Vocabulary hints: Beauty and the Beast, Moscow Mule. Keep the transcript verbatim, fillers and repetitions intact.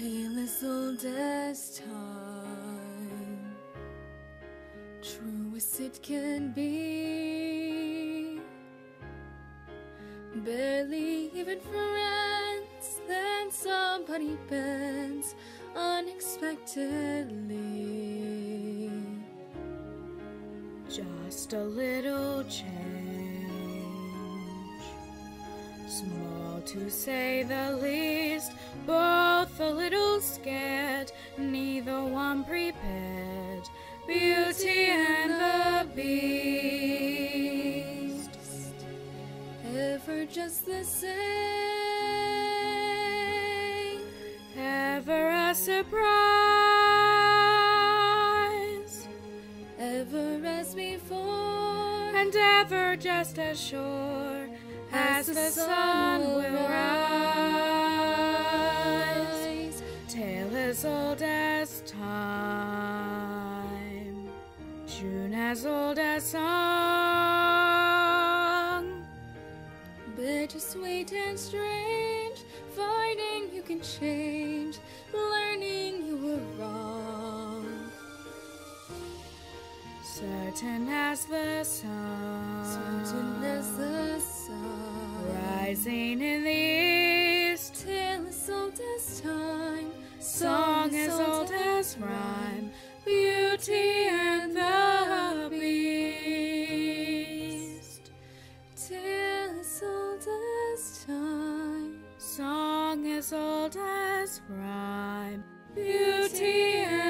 tale as old as time, true as it can be. Barely even friends, then somebody bends unexpectedly. Just a little change, small to say the least. Both a little scared, neither one prepared. Beauty and the Beast, ever just the same, ever a surprise, ever as before, and ever just as sure as, as the, the sun, sun will rise. rise. Tale as old as time, tune as old as song, bittersweet and strange, finding you can change, learning you were wrong. Certain as the sun, certain as the sun, rising in the east. Tale as old as time, song as old as rhyme. Beauty and the Beast. Tale as old as time, song as old as rhyme. Beauty and